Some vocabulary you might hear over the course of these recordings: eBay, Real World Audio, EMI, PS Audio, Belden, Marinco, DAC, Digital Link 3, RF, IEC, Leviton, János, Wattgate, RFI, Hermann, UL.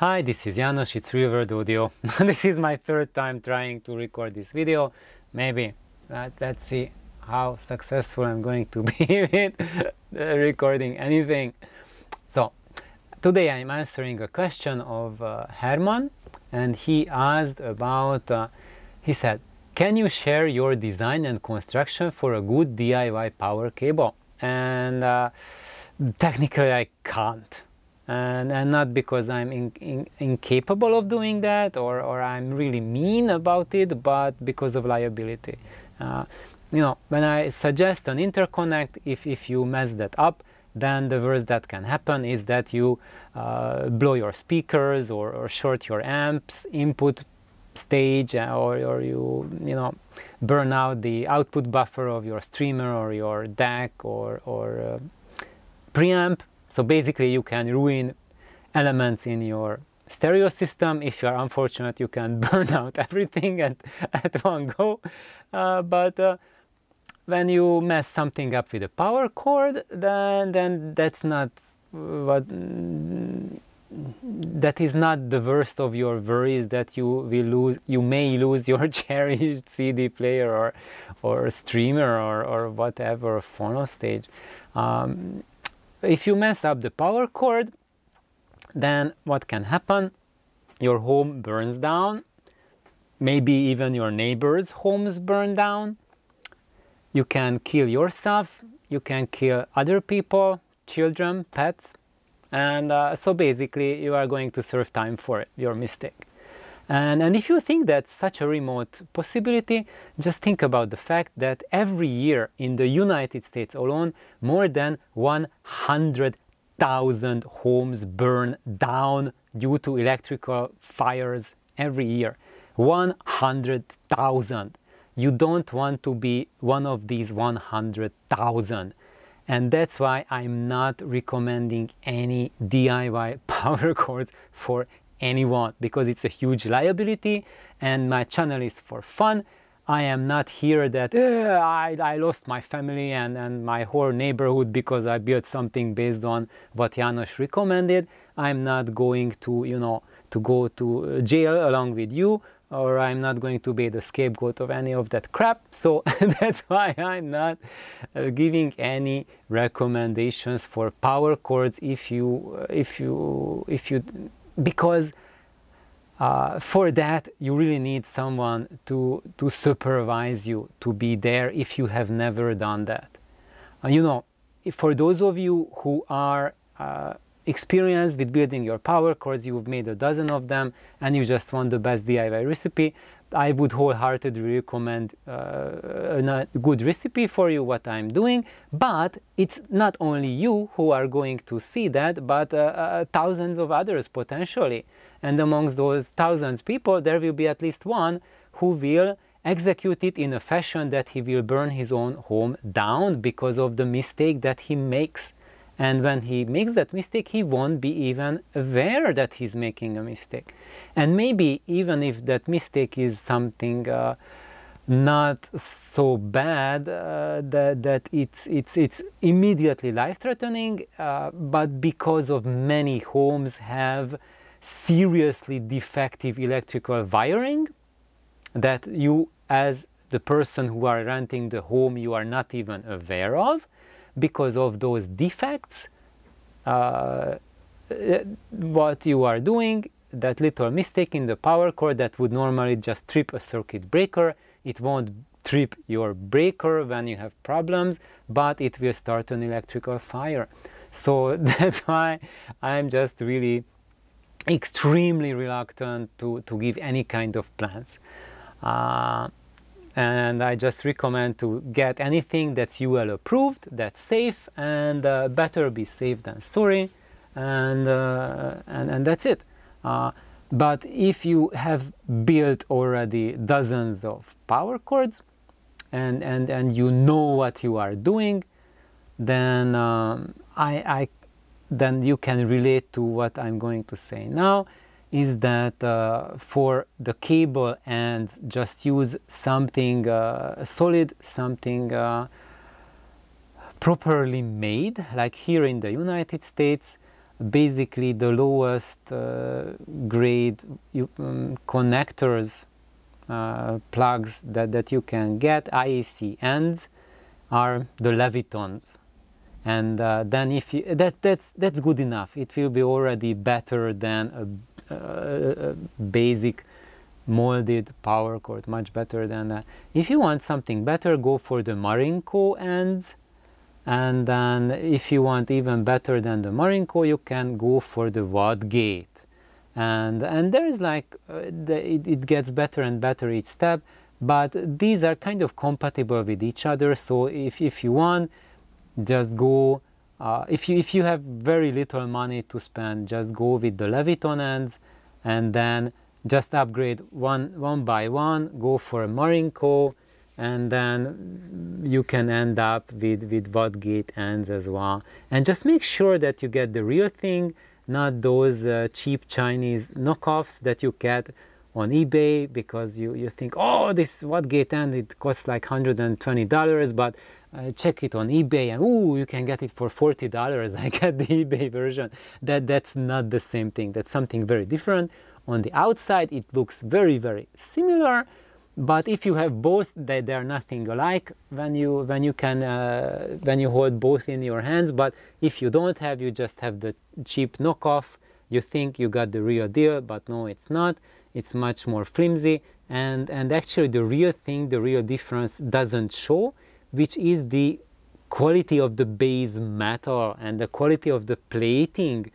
Hi, this is János, it's Real World Audio. This is my third time trying to record this video. Maybe, let's see how successful I'm going to be with recording anything. So, today I'm answering a question of Hermann, and he asked about, he said, can you share your design and construction for a good DIY power cable? And technically I can't. And not because I'm incapable of doing that or I'm really mean about it, but because of liability. You know, when I suggest an interconnect, if you mess that up, then the worst that can happen is that you blow your speakers or short your amps input stage, or you know, burn out the output buffer of your streamer or your DAC or preamp. So basically you can ruin elements in your stereo system. If you are unfortunate, you can burn out everything at one go. But when you mess something up with a power cord, then that's not what, that is not the worst of your worries, that you may lose your cherished CD player or streamer or whatever phono stage. If you mess up the power cord, then what can happen? Your home burns down, maybe even your neighbors' homes burn down. You can kill yourself, you can kill other people, children, pets, and so basically you are going to serve time for it, your mistake. And if you think that's such a remote possibility, just think about the fact that every year in the United States alone, more than 100,000 homes burn down due to electrical fires every year. 100,000. You don't want to be one of these 100,000. And that's why I'm not recommending any DIY power cords for anyone, because it's a huge liability, and my channel is for fun. I am not here that I lost my family and my whole neighborhood because I built something based on what János recommended. I'm not going to, you know, to go to jail along with you, or I'm not going to be the scapegoat of any of that crap. So that's why I'm not giving any recommendations for power cords if you because for that you really need someone to supervise you, to be there if you have never done that. You know, for those of you who are experienced with building your power cords, you've made a dozen of them and you just want the best DIY recipe, I would wholeheartedly recommend a good recipe for you, what I'm doing, but it's not only you who are going to see that, but thousands of others potentially. And amongst those thousands people, there will be at least one who will execute it in a fashion that he will burn his own home down because of the mistake that he makes. And when he makes that mistake, he won't be even aware that he's making a mistake. And maybe even if that mistake is something not so bad that it's immediately life-threatening, but because of many homes have seriously defective electrical wiring that you, as the person who are renting the home, you are not even aware of. Because of those defects, what you are doing, that little mistake in the power cord that would normally just trip a circuit breaker, it won't trip your breaker when you have problems, but it will start an electrical fire. So that's why I'm just really extremely reluctant to give any kind of plans. And I just recommend to get anything that's UL approved, that's safe, and better be safe than sorry, and that's it. But if you have built already dozens of power cords, and you know what you are doing, then then you can relate to what I'm going to say now. Is that for the cable ends, just use something solid, something properly made, like here in the United States. basically the lowest grade connectors, plugs that you can get, IAC ends, are the Levitons. And then if you, that's good enough. It will be already better than a basic molded power cord, much better than that. If you want something better, go for the Marinco ends. And then if you want even better than the Marinco, you can go for the Wattgate. And there is like, it gets better and better each step, but these are kind of compatible with each other. So if you want, just go, if you have very little money to spend, just go with the Leviton ends and then just upgrade one by one, go for a Marinco, and then you can end up with Wattgate ends as well. And just make sure that you get the real thing, not those cheap Chinese knockoffs that you get on eBay, because you think, oh, this Wattgate end, it costs like $120, but check it on eBay and ooh, you can get it for $40. I get the eBay version. That's not the same thing. That's something very different. On the outside, it looks very, very similar. But if you have both, they are nothing alike when you hold both in your hands. But if you don't have, you just have the cheap knockoff. You think you got the real deal, but no, it's not. It's much more flimsy. And actually, the real thing, the real difference doesn't show, which is the quality of the base metal and the quality of the plating,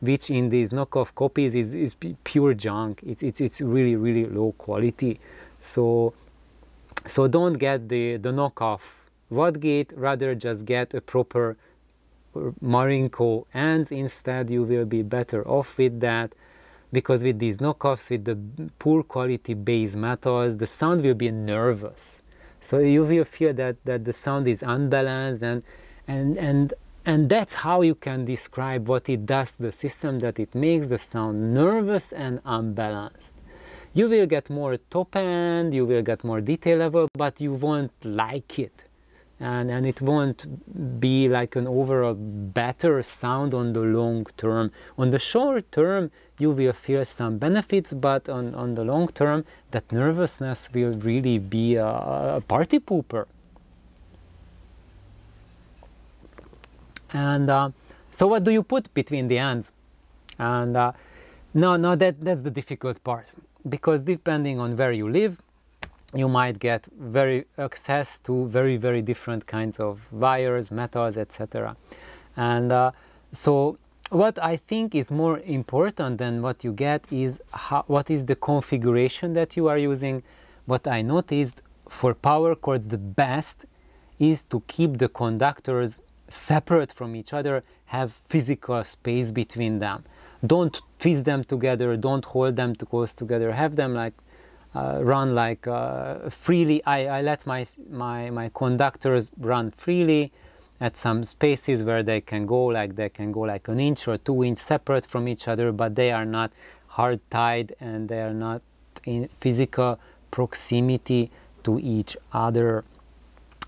which in these knockoff copies is pure junk. It's really, really low quality. So don't get the knockoff Wattgate, rather just get a proper Marinco, and instead you will be better off with that, because with these knockoffs, with the poor quality base metals, the sound will be nervous. So you will feel that the sound is unbalanced, and that's how you can describe what it does to the system, that it makes the sound nervous and unbalanced. You will get more top end, you will get more detail level, but you won't like it. And it won't be like an overall better sound on the long term. On the short term, you will feel some benefits, but on the long term, that nervousness will really be a party pooper. And so what do you put between the ends? And no, that's the difficult part. Because depending on where you live, you might get very access to very, very different kinds of wires, metals, etc. And so what I think is more important than what you get is what is the configuration that you are using. What I noticed for power cords, the best is to keep the conductors separate from each other, have physical space between them. Don't twist them together, don't hold them too close together, have them like run like freely. I let my conductors run freely at some spaces where they can go like 1 inch or 2 inches separate from each other, but they are not hard tied and they are not in physical proximity to each other.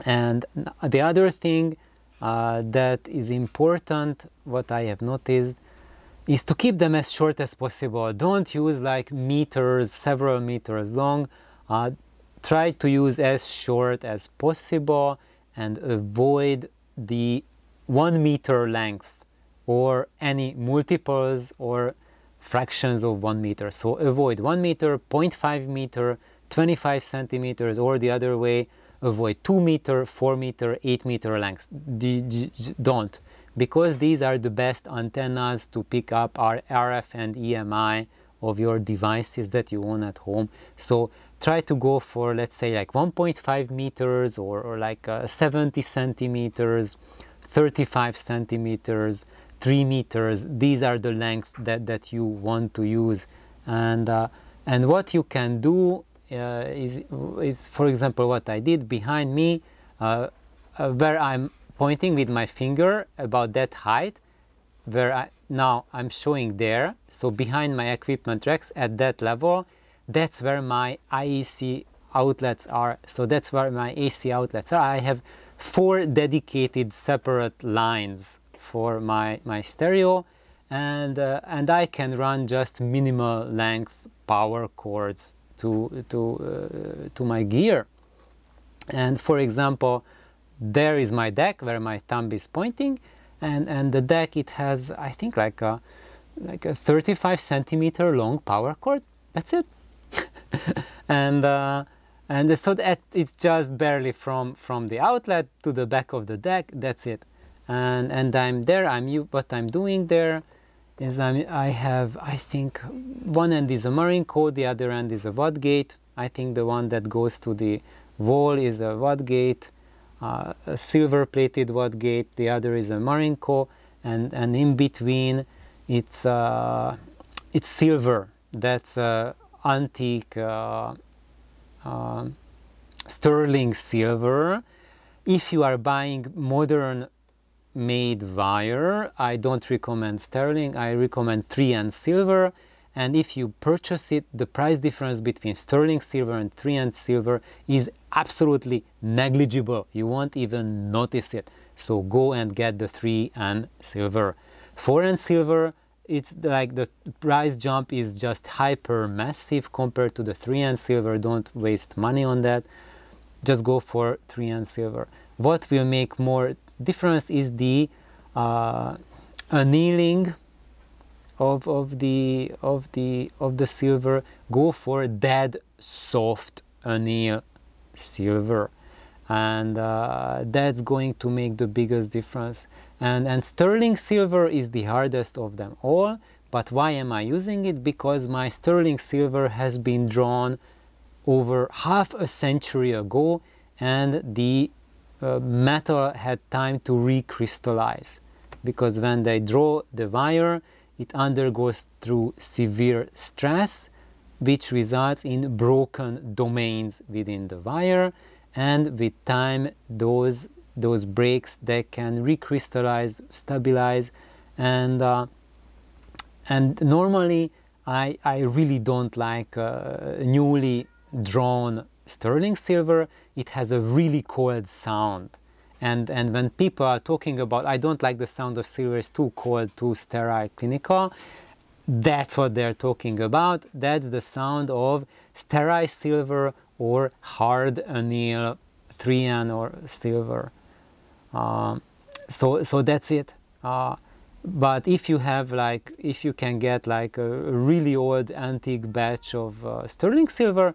And the other thing that is important, what I have noticed, is to keep them as short as possible. Don't use like meters, several meters long. Try to use as short as possible and avoid the 1 meter length or any multiples or fractions of 1 meter. So avoid 1 meter, 0.5 meter, 25 centimeters, or the other way, avoid 2 meter, 4 meter, 8 meter lengths. Don't. Because these are the best antennas to pick up our RF and EMI of your devices that you own at home. So try to go for, let's say, like 1.5 meters or like 70 centimeters, 35 centimeters, 3 meters. These are the lengths that you want to use. And what you can do is, for example, what I did behind me, where I'm pointing with my finger about that height, where now I'm showing there, so behind my equipment racks at that level, that's where my IEC outlets are. So that's where my AC outlets are. I have 4 dedicated separate lines for my stereo, and I can run just minimal length power cords to my gear. And for example, there is my deck where my thumb is pointing, and the deck, it has, I think, like a 35-centimeter long power cord. That's it. And so that it's just barely from the outlet to the back of the deck. That's it. And I'm there. What I'm doing there is I think one end is a Marinco, the other end is a Wattgate. I think the one that goes to the wall is a Wattgate, a silver-plated Wattgate. The other is a Marinco, and in between it's silver. That's antique sterling silver. If you are buying modern-made wire, I don't recommend sterling. I recommend 3N silver. And if you purchase it, the price difference between sterling silver and 3N silver is absolutely negligible. You won't even notice it. So go and get the 3N silver. 4N silver, it's like the price jump is just hyper massive compared to the 3N silver. Don't waste money on that. Just go for 3N silver. What will make more difference is the annealing of the silver. Go for dead soft anneal silver, and that's going to make the biggest difference. And sterling silver is the hardest of them all. But why am I using it? Because my sterling silver has been drawn over half a century ago, and the metal had time to recrystallize, because when they draw the wire, it undergoes through severe stress, which results in broken domains within the wire, and with time those breaks, they can recrystallize, stabilize, and normally I really don't like newly drawn sterling silver. It has a really cold sound, and when people are talking about, I don't like the sound of silver, it's too cold, too sterile, clinical, that's what they're talking about. That's the sound of sterile silver or hard anneal 3N or silver. So that's it. But if you have if you can get a really old antique batch of sterling silver,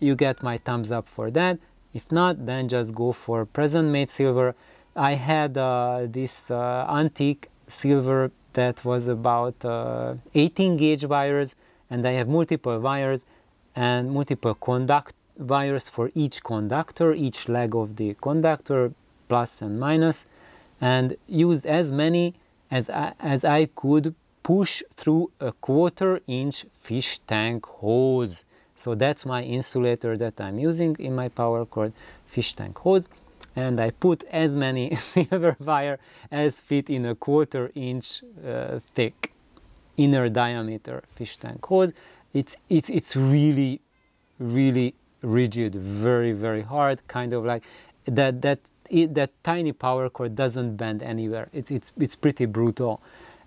you get my thumbs up for that. If not, then just go for present-made silver. I had this antique silver that was about 18 gauge wires, and I have multiple wires and multiple conduct wires for each conductor, each leg of the conductor, plus and minus, and used as many as I could push through a 1/4-inch fish tank hose. So that's my insulator that I'm using in my power cord, fish tank hose, and I put as many silver wire as fit in a 1/4-inch thick inner diameter fish tank hose. It's really, really rigid, very, very hard, kind of like that tiny power cord doesn't bend anywhere. It's pretty brutal,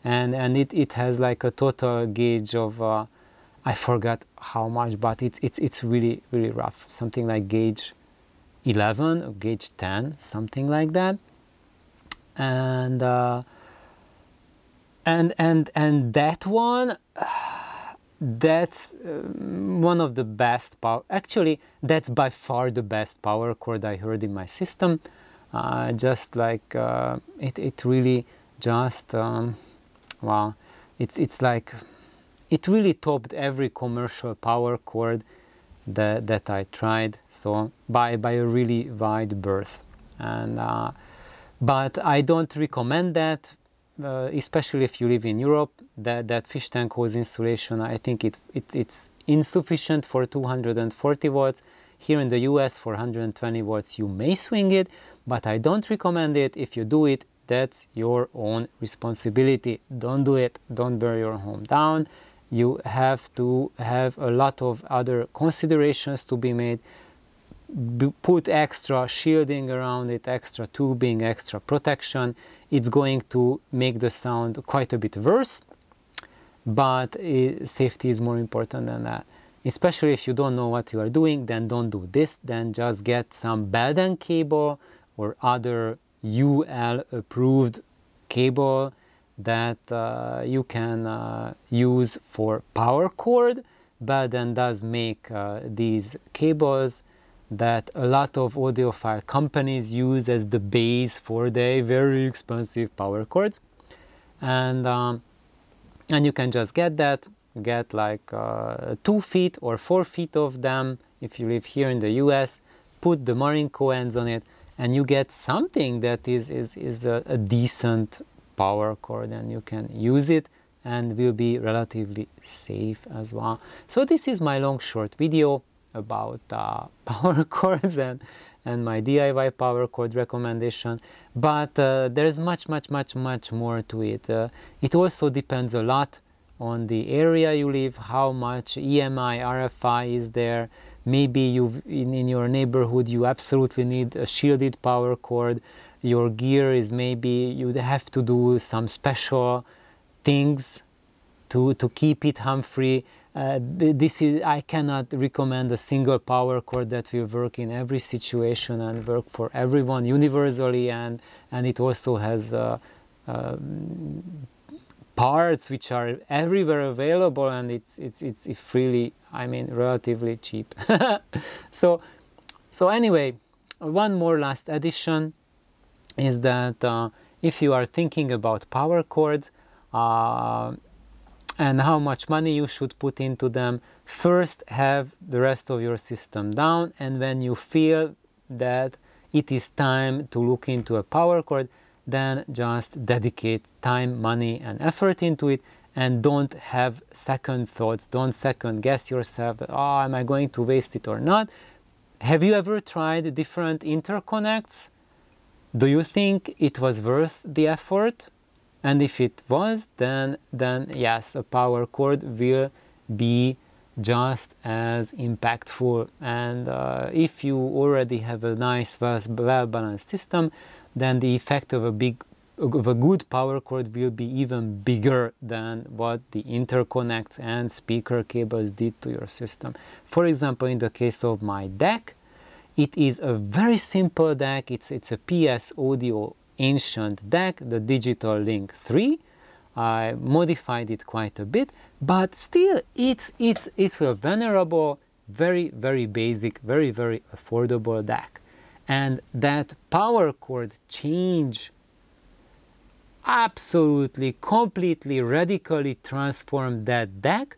and it has like a total gauge of I forgot how much, but it's really, really rough. Something like gauge 11 or gauge 10, something like that. And that one, that's one of the best power. Actually, that's by far the best power cord I heard in my system. It really just wow. It's like, it really topped every commercial power cord that I tried, so by a really wide berth. And but I don't recommend that, especially if you live in Europe. That fish tank hose insulation, I think it's insufficient for 240 watts. Here in the US for 120 watts you may swing it, but I don't recommend it. If you do it, that's your own responsibility. Don't do it. Don't burn your home down. You have to have a lot of other considerations to be made. Put extra shielding around it, extra tubing, extra protection. it's going to make the sound quite a bit worse, but safety is more important than that. Especially if you don't know what you are doing, then don't do this, then just get some Belden cable or other UL approved cable that you can use for power cord. Belden does make these cables that a lot of audiophile companies use as the base for their very expensive power cords, and you can just get that, get like 2 feet or 4 feet of them if you live here in the US, put the Marinco ends on it, and you get something that is a decent power cord, and you can use it and will be relatively safe as well. So this is my long short video about power cords and my DIY power cord recommendation, but there's much more to it. It also depends a lot on the area you live, how much EMI, RFI is there. Maybe you've, in your neighborhood you absolutely need a shielded power cord. Your gear is, maybe you'd have to do some special things to keep it harm-free. I cannot recommend a single power cord that will work in every situation and work for everyone universally, and it also has parts which are everywhere available, and it's really, I mean, relatively cheap. so anyway, one more last addition is that if you are thinking about power cords and how much money you should put into them, first have the rest of your system down, and when you feel that it is time to look into a power cord, then just dedicate time, money and effort into it, and don't have second thoughts, don't second guess yourself that, oh, am I going to waste it or not? Have you ever tried different interconnects? Do you think it was worth the effort? And if it was, then yes, a power cord will be just as impactful. And if you already have a nice, well-balanced system, then the effect of a good power cord will be even bigger than what the interconnects and speaker cables did to your system. For example, in the case of my DAC, it is a very simple DAC. It's a PS Audio ancient DAC, the Digital Link 3. I modified it quite a bit, but still it's a venerable, very basic, very affordable DAC. And that power cord change absolutely, completely, radically transformed that DAC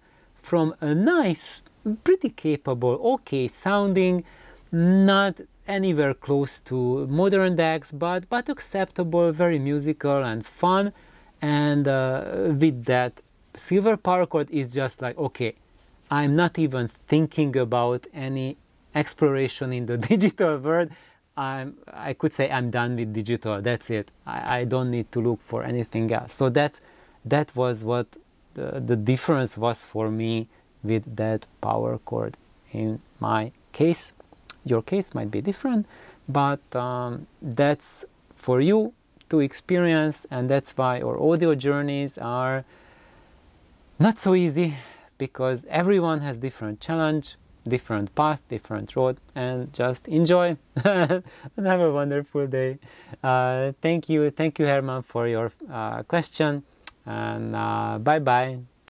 from a nice, pretty capable, okay sounding, not anywhere close to modern DACs, but acceptable, very musical and fun. And with that silver power cord is just like, okay, I'm not even thinking about any exploration in the digital world. I could say I'm done with digital, that's it. I don't need to look for anything else. So that was what the difference was for me with that power cord. In my case, your case might be different, but that's for you to experience, and that's why our audio journeys are not so easy, because everyone has different challenge, different path, different road, and just enjoy and have a wonderful day. Thank you, Hermann, for your question, and bye bye.